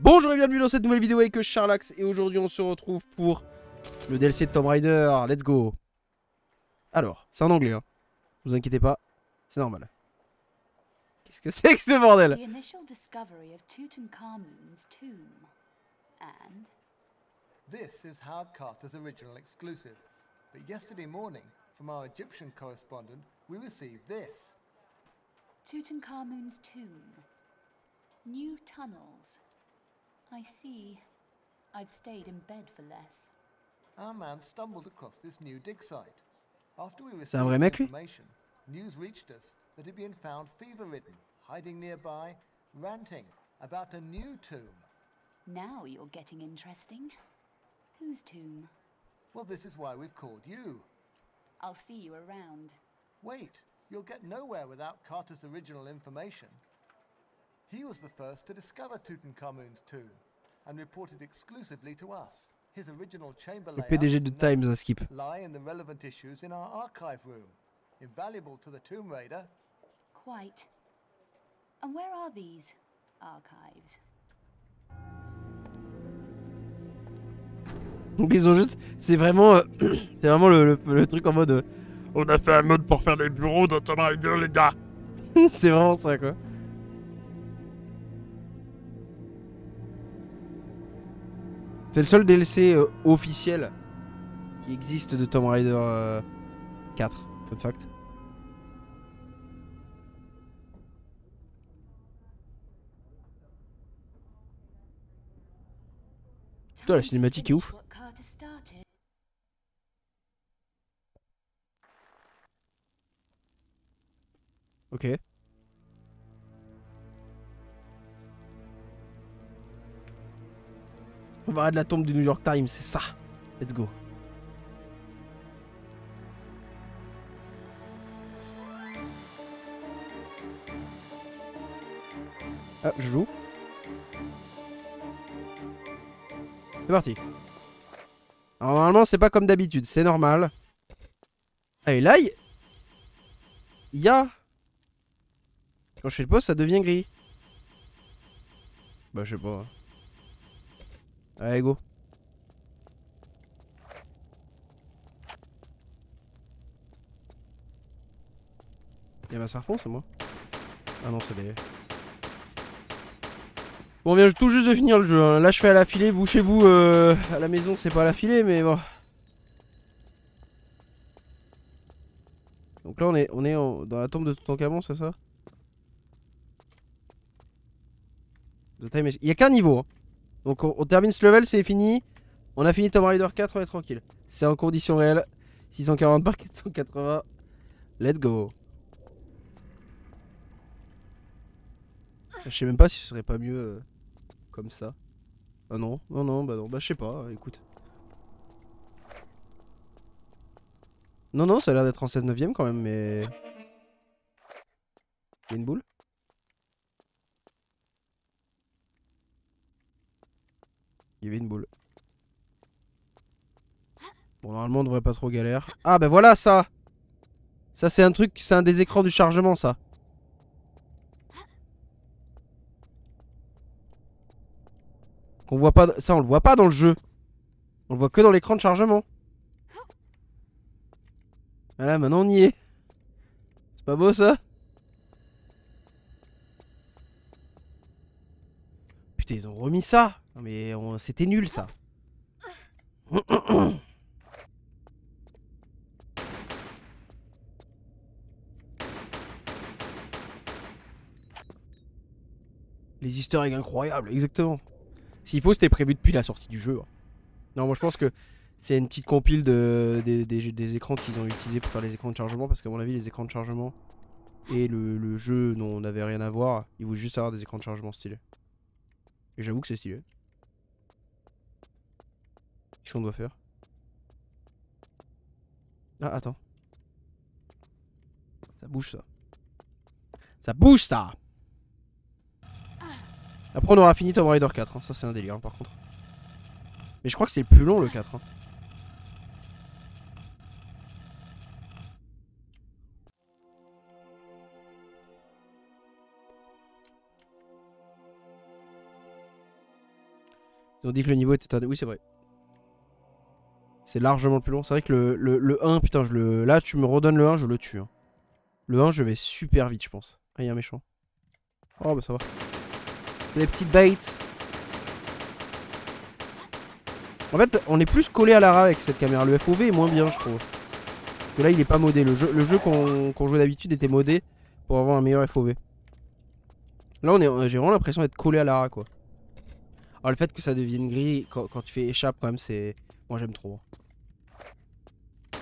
Bonjour et bienvenue dans cette nouvelle vidéo avec Sharlax. Et aujourd'hui on se retrouve pour le DLC de Tomb Raider, let's go. Alors, c'est en anglais hein. Ne vous inquiétez pas, c'est normal. Qu'est-ce que c'est que ce bordel? The initial discovery of Tutankhamun's tomb. And this is Harcourt's original exclusive. But yesterday morning, from our Egyptian correspondent, we received this. Tutankhamun's tomb. New tunnels. I see. I've stayed in bed for less. Our man stumbled across this new dig site. After we received information, news reached us that he'd been found fever-ridden, hiding nearby, ranting about a new tomb. Now you're getting interesting. Whose tomb? Well, this is why we've called you. I'll see you around. Wait, you'll get nowhere without Carter's original information. He was the first to discover Tutankhamun's tomb and reported exclusively to us. His original chamber layouts lie in the relevant issues in our archive room, invaluable to the Tomb Raider. Quite. And where are these archives? Donc ils ont juste, c'est vraiment, le truc en mode, on a fait un mode pour faire les bureaux dans Tomb Raider les gars. C'est vraiment ça quoi. C'est le seul DLC officiel qui existe de Tomb Raider 4, fun fact. Putain, la cinématique est ouf. Ok. On va de la tombe du New York Times, c'est ça. Let's go. Ah, je joue. C'est parti. Alors normalement, c'est pas comme d'habitude, c'est normal. Ah, et là, il y a... Quand je fais le pause, ça devient gris. Bah, je sais pas... Allez go. Y'a ma serpent c'est moi? Ah non c'est des... Bon on vient tout juste de finir le jeu hein. Là je fais à la filée, vous chez vous à la maison c'est pas à la filée mais bon. Donc là on est dans la tombe de Tutankhamon c'est ça? Y'a qu'un niveau hein. Donc on termine ce level, c'est fini. On a fini Tomb Raider 4, on est tranquille. C'est en condition réelle. 640 par 480. Let's go. Je sais même pas si ce serait pas mieux comme ça. Ah non, non, non, bah non, bah je sais pas, écoute. Non, non, ça a l'air d'être en 16/9 quand même, mais... Y'a une boule ? Il y avait une boule. Bon normalement on devrait pas trop galérer. Ah bah voilà ça. Ça c'est un truc, c'est un des écrans du chargement ça. Qu'on voit pas, ça on le voit pas dans le jeu. On le voit que dans l'écran de chargement. Voilà maintenant on y est. C'est pas beau ça? Putain ils ont remis ça. Mais c'était nul ça. Les easter eggs incroyables, exactement. S'il faut, c'était prévu depuis la sortie du jeu. Non, moi je pense que c'est une petite compile des écrans qu'ils ont utilisés pour faire les écrans de chargement. Parce qu'à mon avis, les écrans de chargement et le jeu n'avaient rien à voir. Ils voulaient juste avoir des écrans de chargement stylés. Et j'avoue que c'est stylé. Qu'est-ce qu'on doit faire? Ah attends. Ça bouge ça. Ça bouge ça. Après on aura fini Tomb Raider 4 hein. Ça c'est un délire hein, par contre. Mais je crois que c'est le plus long le 4 hein. Ils ont dit que le niveau était tardé. Oui, c'est vrai. C'est largement plus long. C'est vrai que le 1, putain, je le... Là, tu me redonnes le 1, je le tue. Hein. Le 1, je vais super vite, je pense. Ah, il y a un méchant. Oh, bah ça va. C'est les petites baits. En fait, on est plus collé à l'ara avec cette caméra. Le FOV est moins bien, je trouve. Parce que là, il est pas modé. Le jeu qu'on jouait d'habitude était modé pour avoir un meilleur FOV. Là, j'ai vraiment l'impression d'être collé à l'ara, quoi. Alors, le fait que ça devienne gris quand tu fais échappe, quand même, c'est... Moi, j'aime trop.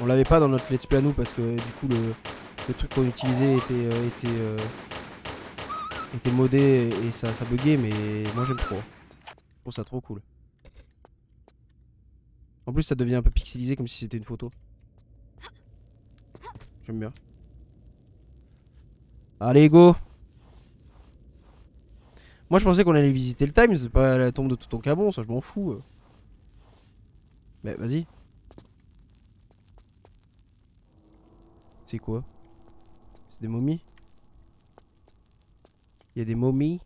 On l'avait pas dans notre let's play à nous parce que, du coup, le truc qu'on utilisait était modé et ça buguait, mais moi, j'aime trop. Je trouve ça trop cool. En plus, ça devient un peu pixelisé comme si c'était une photo. J'aime bien. Allez, go! Moi je pensais qu'on allait visiter le Times, c'est pas la tombe de Tutankhamon, ça je m'en fous. Mais vas-y. C'est quoi? C'est des momies? Il y a des momies?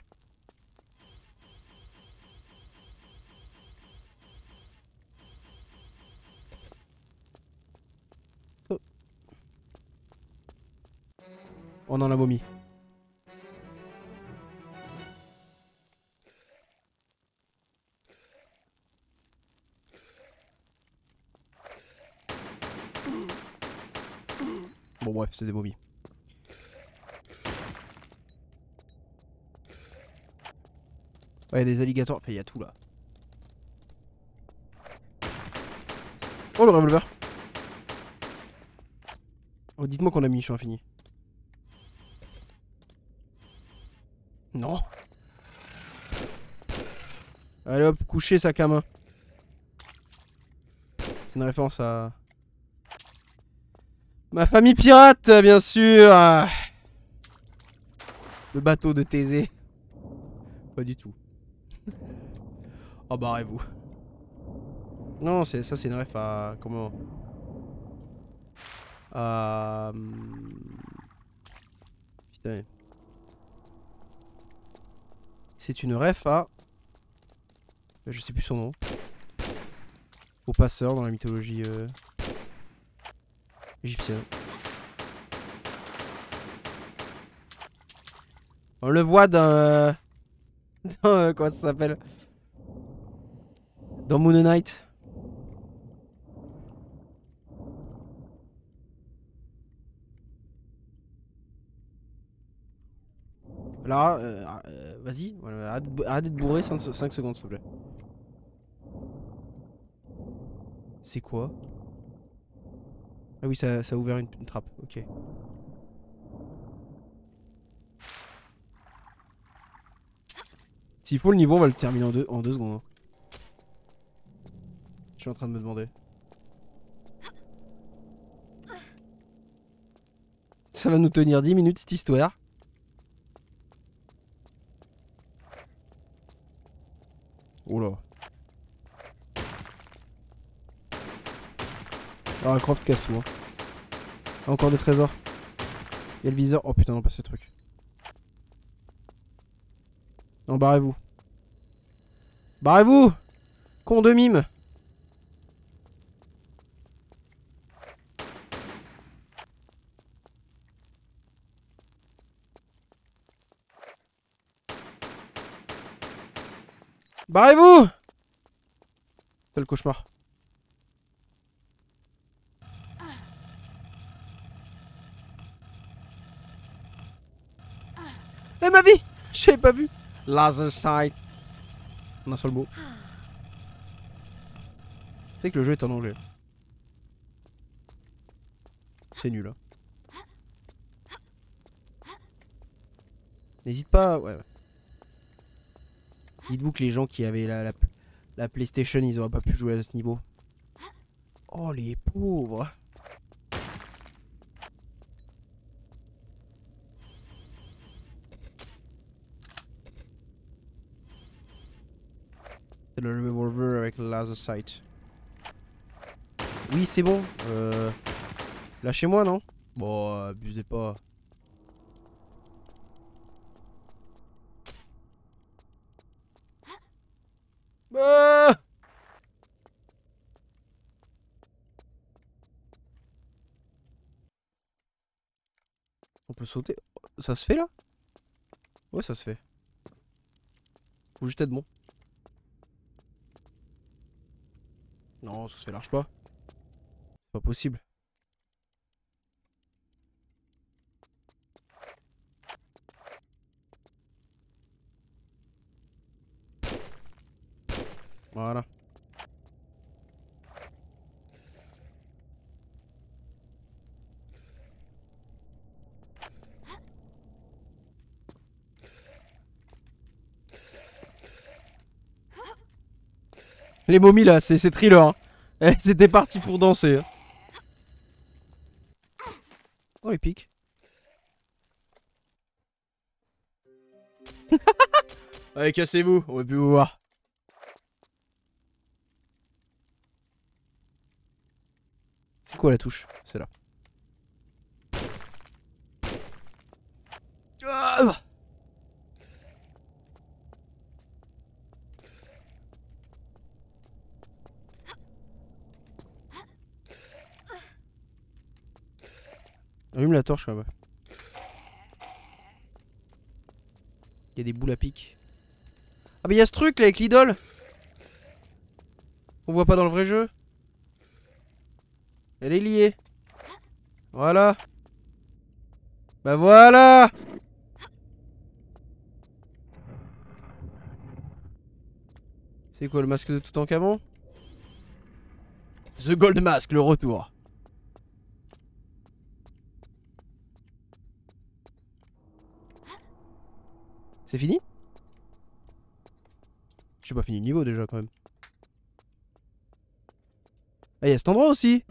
Oh. Oh non, la momie. Bon bref, c'est des momies. Ouais, des alligators, enfin il y a tout là. Oh le revolver. Oh dites-moi qu'on a mis, je suis infini. Non. Allez hop, coucher sac à main. C'est une référence à... Ma famille pirate, bien sûr. Le bateau de Thésée. Pas du tout. Oh, barrez-vous. Non, ça c'est une ref à... Comment... Putain. C'est une ref à... Je sais plus son nom. Au passeur dans la mythologie... Égyptien. On le voit dans... Comment ça s'appelle? Dans Moon Knight. Là, vas-y, arrête de bourrer 5 secondes s'il te plaît. C'est quoi? Ah oui, ça a ouvert une trappe, ok. S'il faut le niveau, on va le terminer en 2 secondes. Hein. Je suis en train de me demander. Ça va nous tenir 10 minutes cette histoire. Oh là. Ah, Croft casse tout. Hein. Ah, encore des trésors. Il y a le viseur. Oh putain, non, pas ces trucs. Non, barrez-vous. Barrez-vous! Con de mime! Barrez-vous! C'est le cauchemar. Mais ma vie, j'ai pas vu. Laser Sight. On a un seul mot. Tu sais que le jeu est en anglais. C'est nul. Hein. N'hésite pas. Ouais. Dites-vous que les gens qui avaient la PlayStation, ils auraient pas pu jouer à ce niveau. Oh les pauvres. Le revolver avec Laser Sight. Oui, c'est bon. Lâchez-moi, non? Bon, abusez pas. Ah peut sauter. Ça se fait là? Ouais, ça se fait. Faut juste être bon. Non, ça se fait large pas. C'est pas possible. Voilà. Les momies là, c'est thriller. Hein. Elles étaient parties pour danser. Hein. Oh, épique. Allez, cassez-vous, on va plus vous voir. C'est quoi la touche? C'est là. Ah, allume la torche là-bas. Il y a des boules à pique. Ah mais il y a ce truc là avec l'idole. On voit pas dans le vrai jeu. Elle est liée. Voilà. Bah voilà. C'est quoi le masque de Tutankhamon? The Gold Mask, le retour. C'est fini? J'ai pas fini le niveau déjà quand même. Ah y'a cet endroit aussi.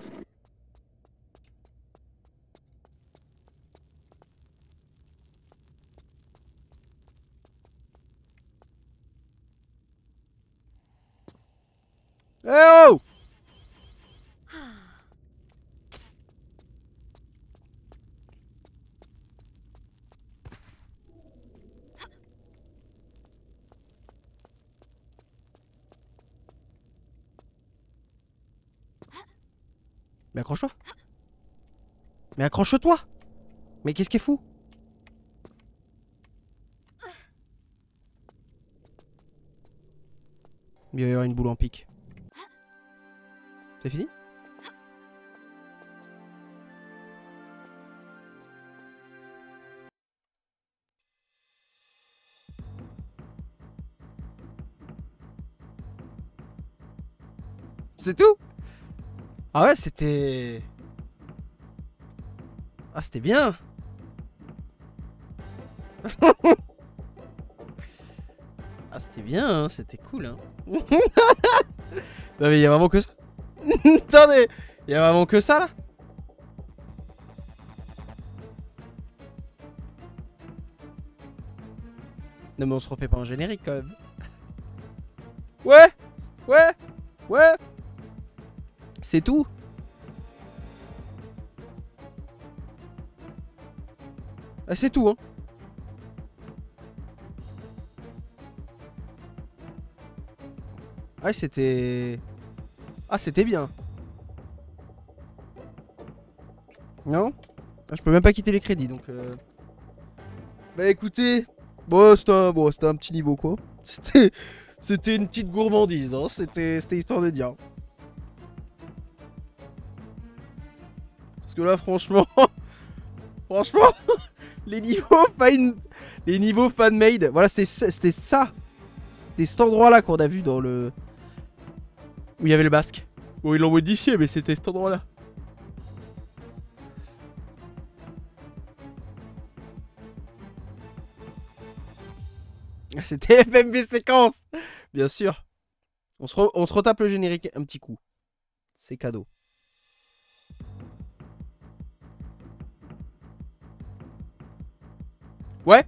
Eh oh! Mais accroche-toi! Mais accroche-toi! Mais qu'est-ce qui est fou? Il va y avoir une boule en pique. C'est fini? C'est tout? Ah ouais, c'était... Ah, c'était bien. Ah, c'était bien, hein, c'était cool. Hein. Non mais il y a vraiment que ça. Attendez, il y a vraiment que ça là. Non mais on se refait pas en générique quand même. Ouais, ouais, ouais. C'est tout. Ah, c'est tout hein. Ah c'était... Ah c'était bien. Non ah, je peux même pas quitter les crédits donc... Bah écoutez... Bon c'était un... Bon, un petit niveau quoi. C'était... C'était une petite gourmandise hein. C'était histoire de dire. Parce que là franchement... franchement... les niveaux pas une... Les niveaux fan-made. Voilà c'était ça. C'était cet endroit là qu'on a vu dans le... Où il y avait le masque. Bon, ils l'ont modifié, mais c'était cet endroit-là. C'était FMV séquence. Bien sûr. On se retape le générique un petit coup. C'est cadeau. Ouais.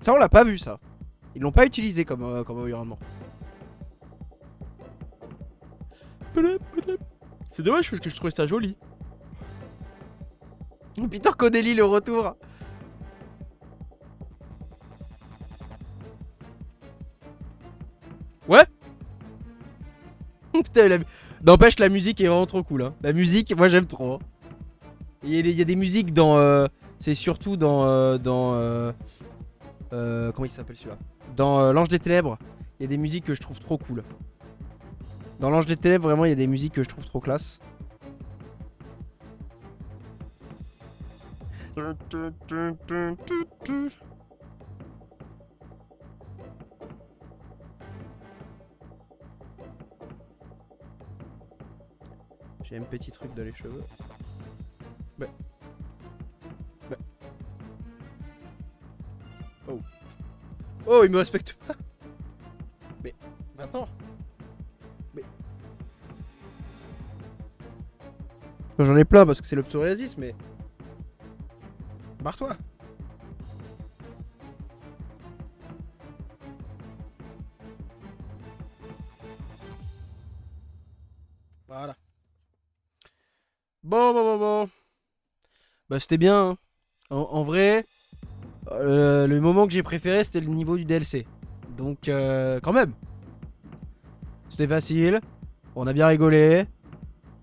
Ça, on l'a pas vu, ça. Ils l'ont pas utilisé comme environnement. C'est dommage parce que je trouvais ça joli. Peter Connelly, le retour. Ouais. Putain, N'empêche, la musique est vraiment trop cool. Hein. La musique, moi j'aime trop. Hein. Il y a des musiques dans... c'est surtout dans... comment il s'appelle celui-là? Dans L'Ange des Ténèbres. Il y a des musiques que je trouve trop cool. Dans L'Ange des Ténèbres, vraiment, il y a des musiques que je trouve trop classe. J'ai un petit truc dans les cheveux. Bah. Bah. Oh. Oh, il me respecte pas. Mais attends. Mais j'en ai plein parce que c'est le psoriasis, mais barre-toi. Voilà. Bon. Bah c'était bien. Hein. En vrai, le moment que j'ai préféré, c'était le niveau du DLC. Donc quand même. C'était facile. On a bien rigolé.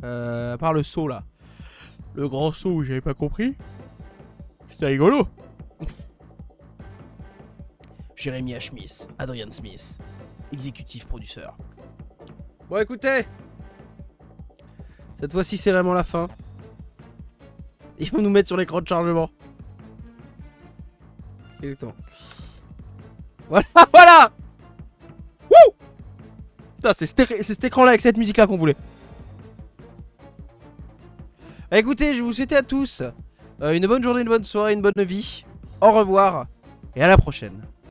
À part le saut là. Le grand saut, j'avais pas compris. C'était rigolo. Jérémy H. Smith, Adrian Smith, exécutif producteur. Bon écoutez. Cette fois-ci, c'est vraiment la fin. Ils vont nous mettre sur l'écran de chargement. Exactement. Voilà. Wouh. Putain, c'est cet écran-là avec cette musique-là qu'on voulait. Bah, écoutez, je vous souhaite à tous une bonne journée, une bonne soirée, une bonne vie. Au revoir et à la prochaine.